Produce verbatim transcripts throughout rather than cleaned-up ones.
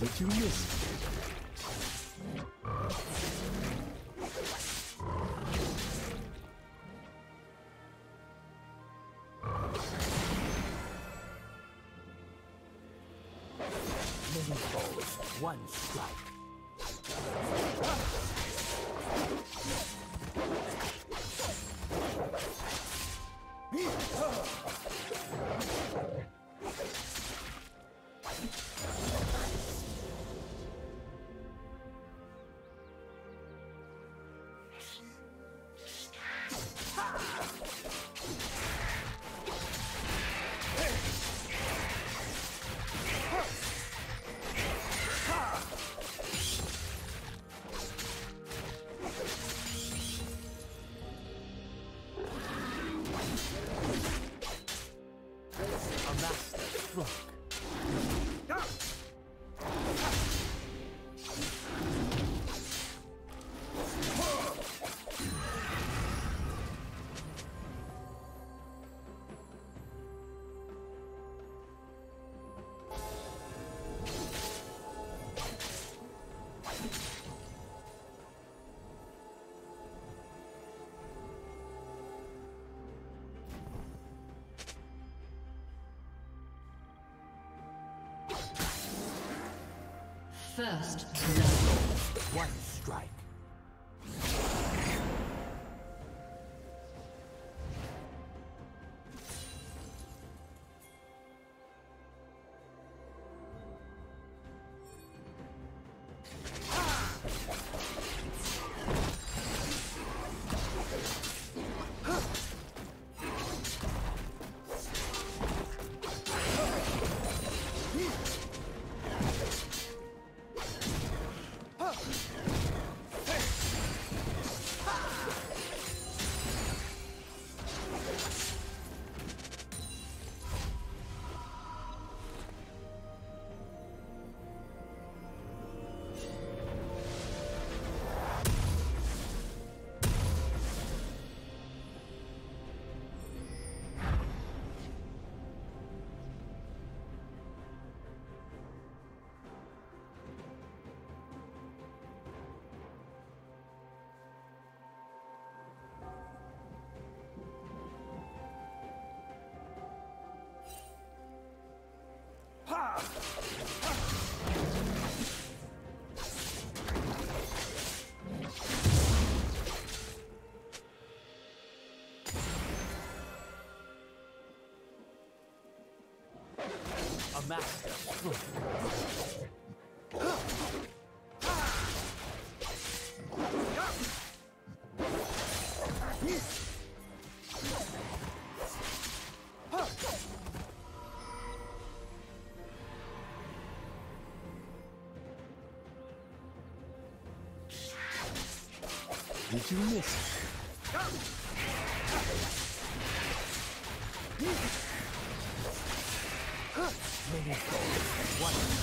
What you miss? One strike. First level. One strike. A master stroke. Did you miss? Maybe one.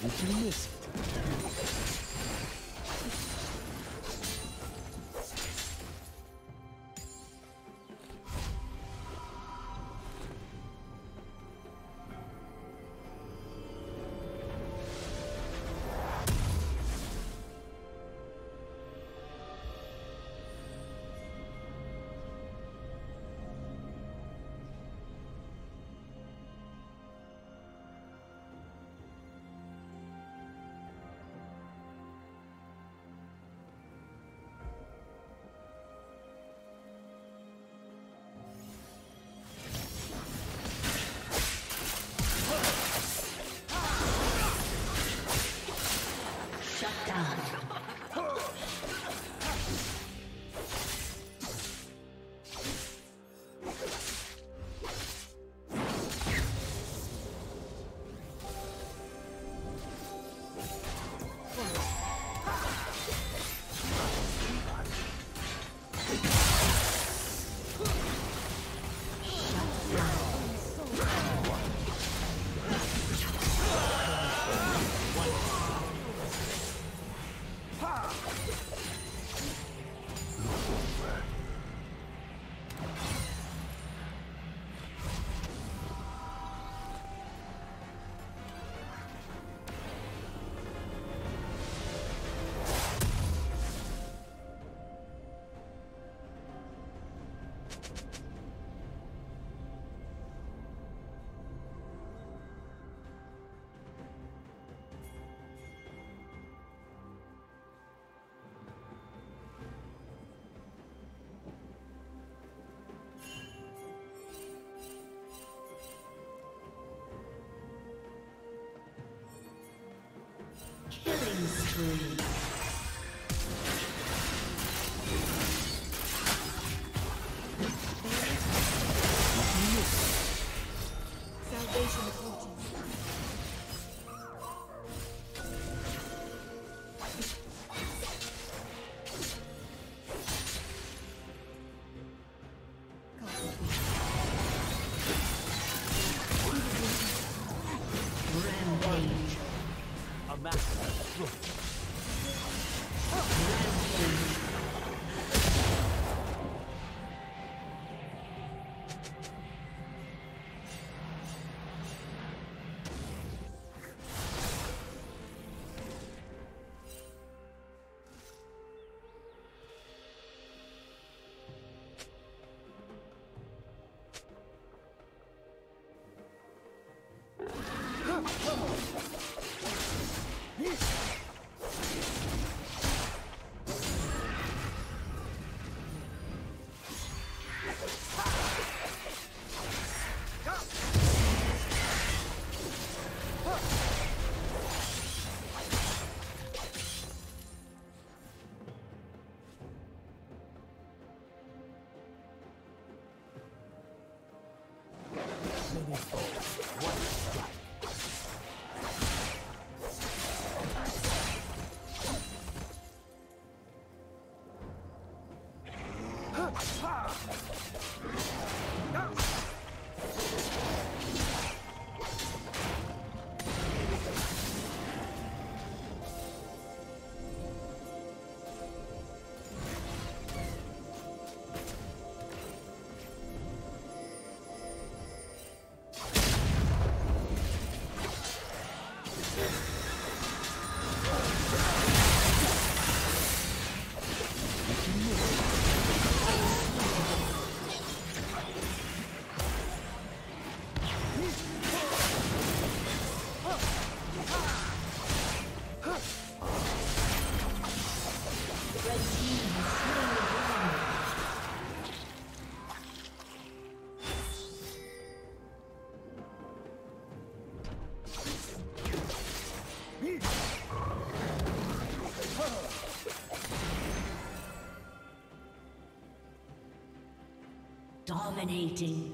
If you miss it. Killing spree. Salvation approaches. Rampage. A master. Dominating.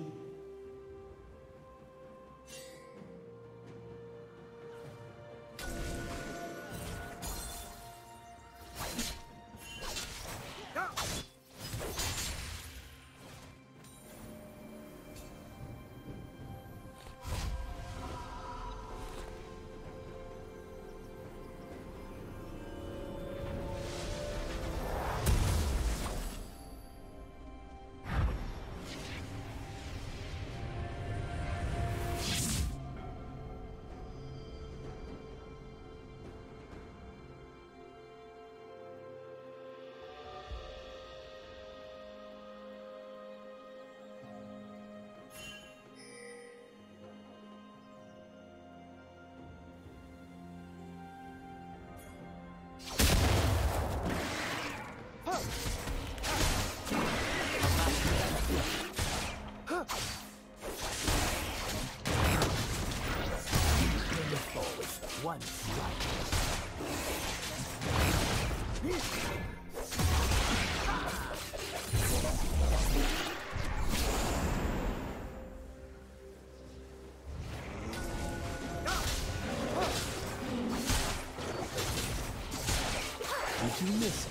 One strike. You miss it.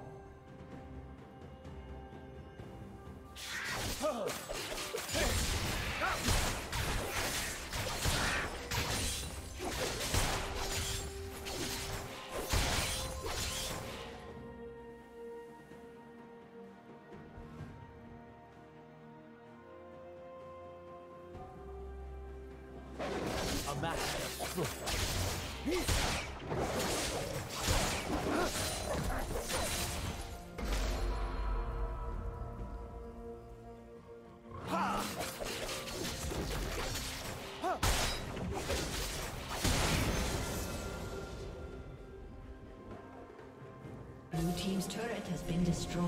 A master. Blue team's turret has been destroyed.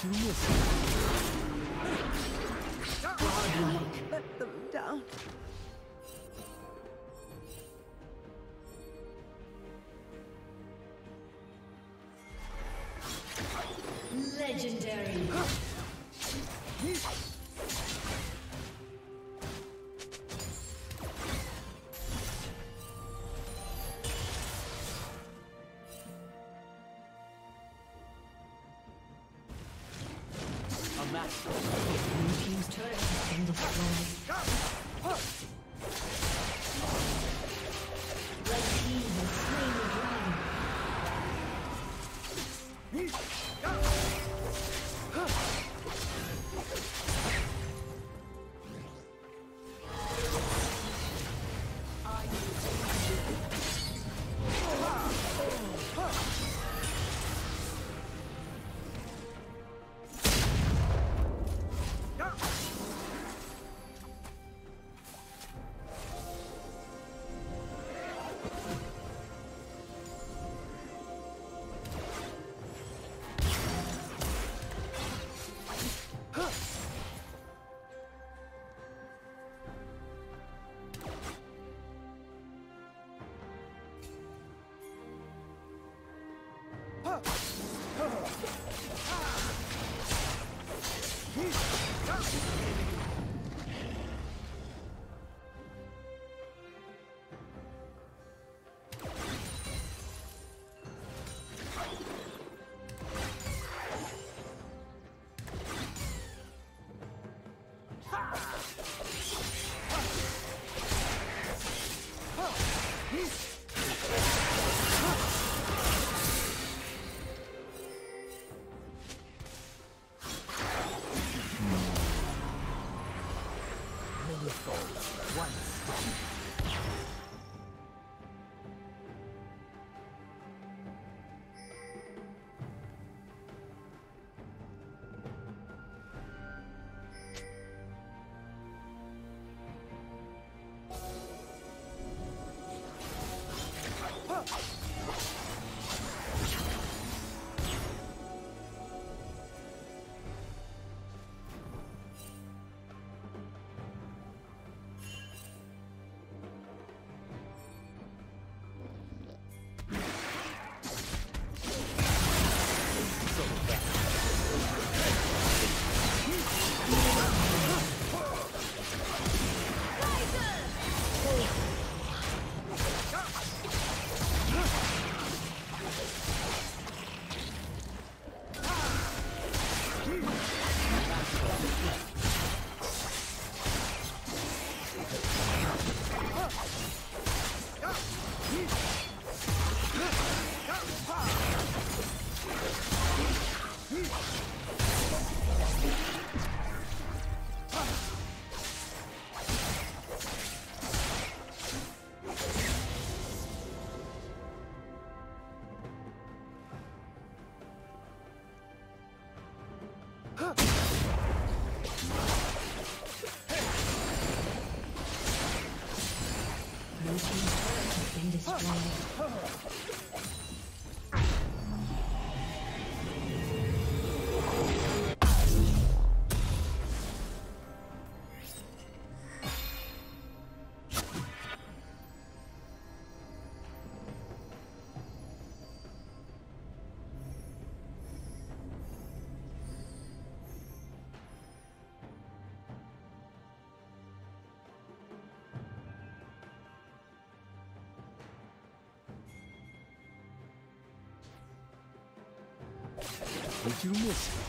You miss it. Let them down. Legendary. Huh! できるもんすか。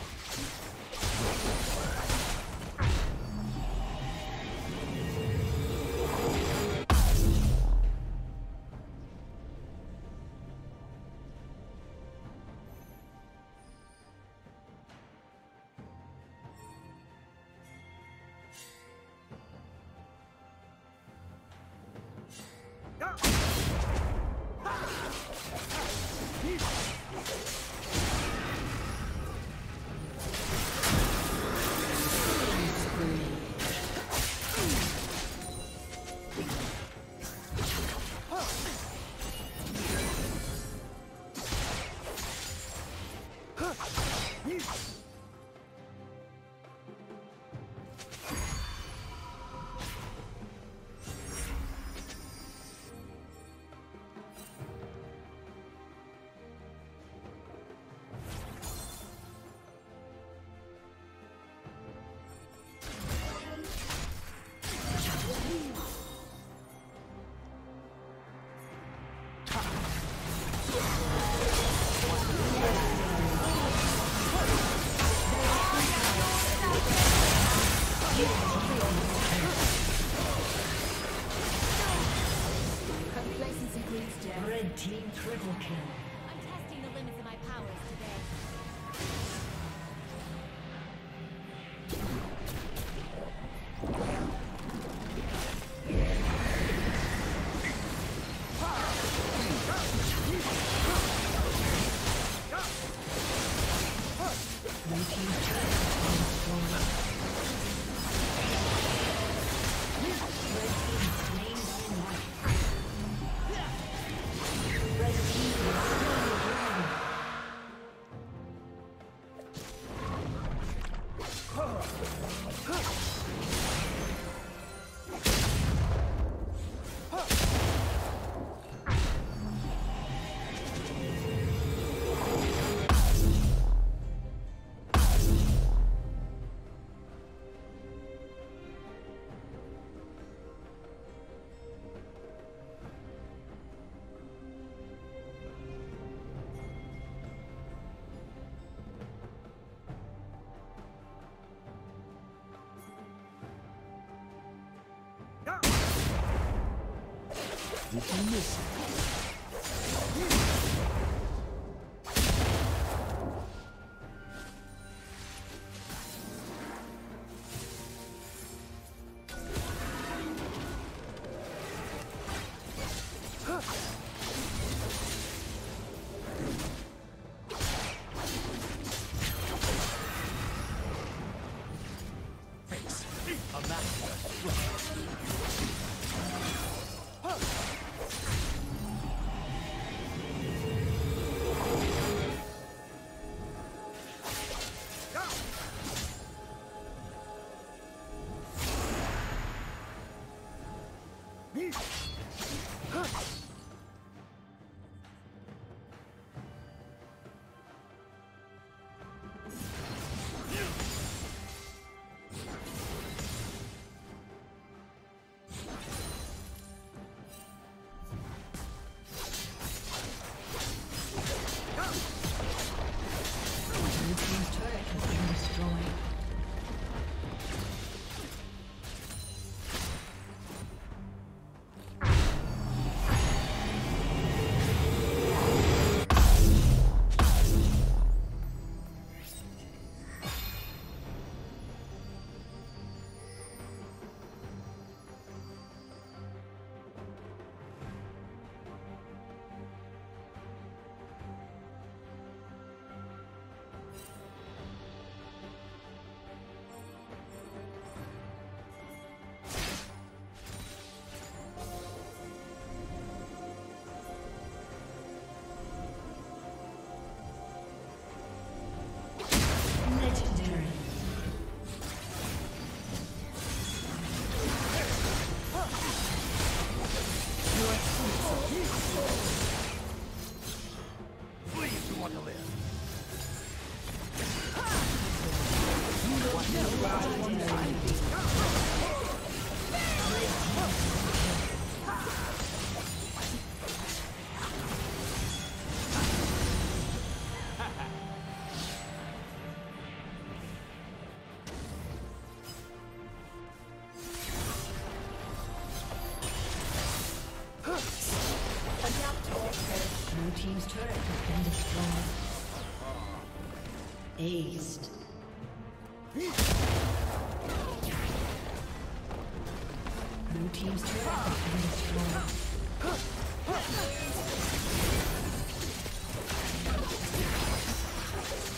Team's turret has been destroyed. Aced. Blue team's turret has been destroyed.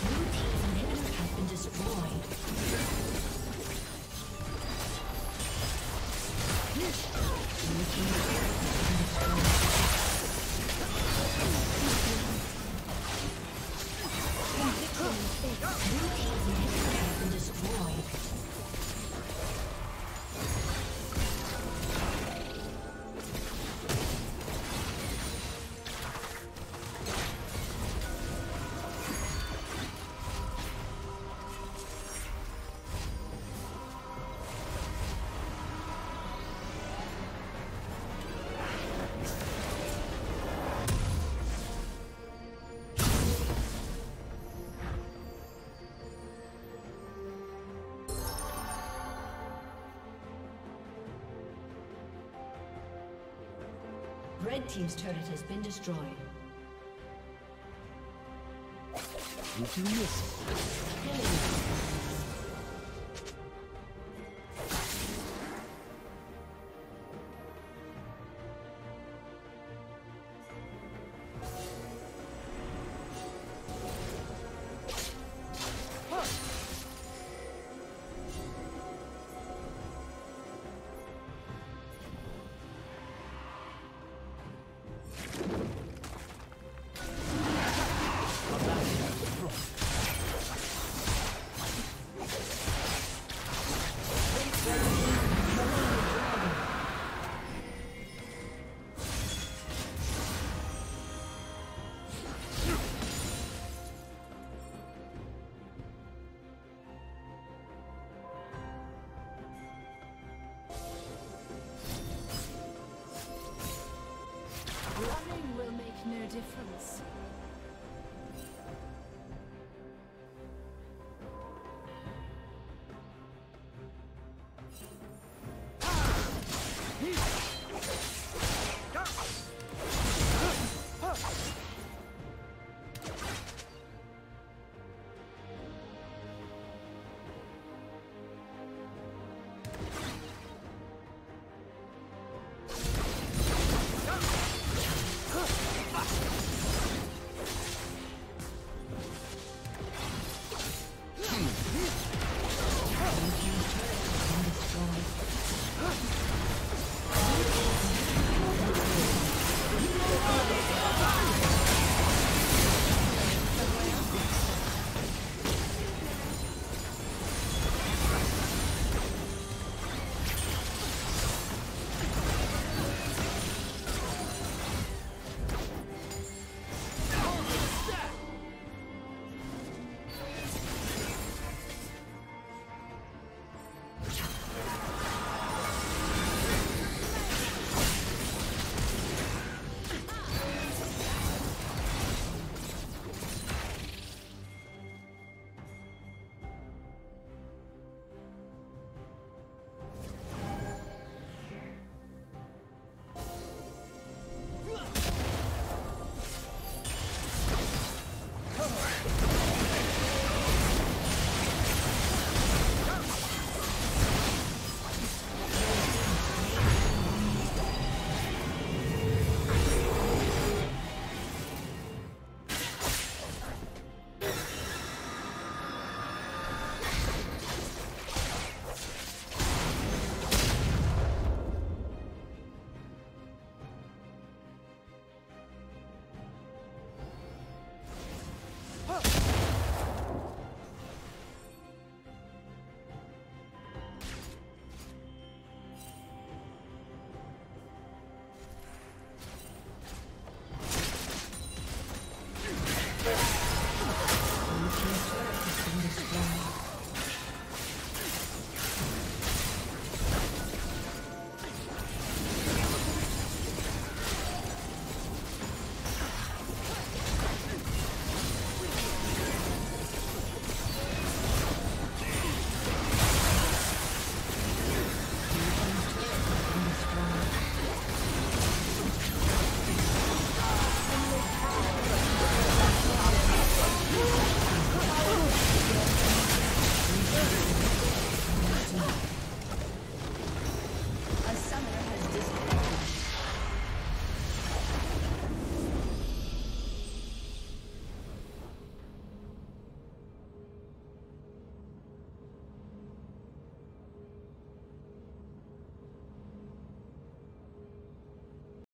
Blue team's inhibitor has been destroyed. Blue team's turret Red team's turret has been destroyed. Difference.